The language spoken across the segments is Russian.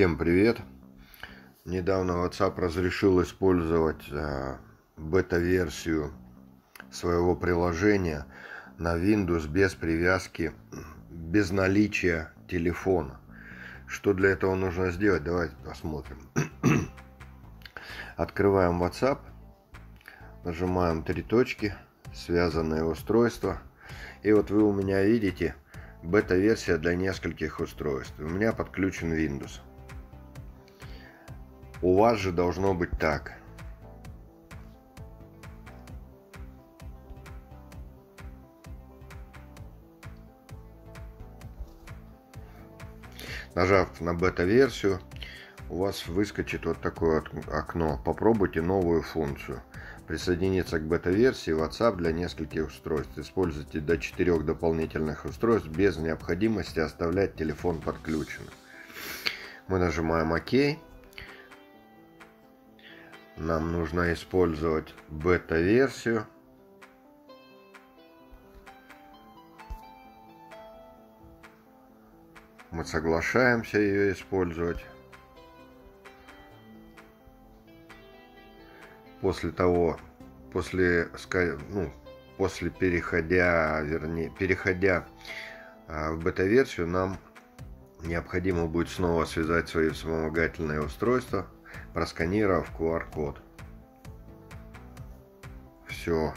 Всем привет! Недавно WhatsApp разрешил использовать бета-версию своего приложения на Windows без привязки, без наличия телефона. Что для этого нужно сделать? Давайте посмотрим. Открываем WhatsApp, нажимаем три точки, связанные устройства. И вот вы у меня видите бета-версия для нескольких устройств. У меня подключен Windows. У вас же должно быть так. Нажав на бета-версию, у вас выскочит вот такое окно. Попробуйте новую функцию. Присоединиться к бета-версии WhatsApp для нескольких устройств. Используйте до 4 дополнительных устройств без необходимости оставлять телефон подключенным. Мы нажимаем ОК. Нам нужно использовать бета-версию. Мы соглашаемся ее использовать. После переходя в бета-версию, нам необходимо будет снова связать свои вспомогательные устройства, просканировав QR-код. Все,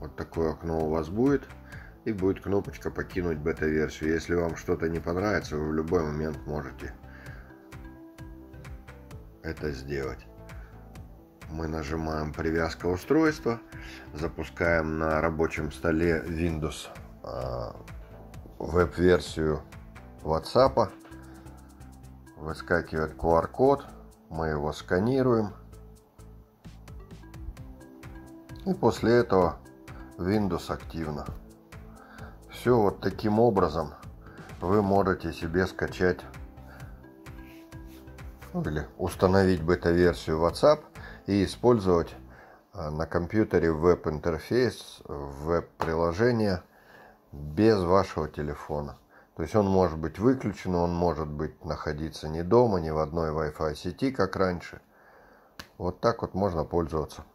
вот такое окно у вас будет. И будет кнопочка «Покинуть бета-версию». Если вам что-то не понравится, вы в любой момент можете это сделать. Мы нажимаем «Привязка устройства». Запускаем на рабочем столе Windows веб-версию WhatsApp. Выскакивает QR-код. Мы его сканируем. И после этого Windows активно. Все вот таким образом вы можете себе скачать или установить бета-версию WhatsApp и использовать на компьютере веб-интерфейс, веб-приложение без вашего телефона. То есть он может быть выключен, он может быть находиться не дома, не в одной Wi-Fi сети, как раньше. Вот так вот можно пользоваться.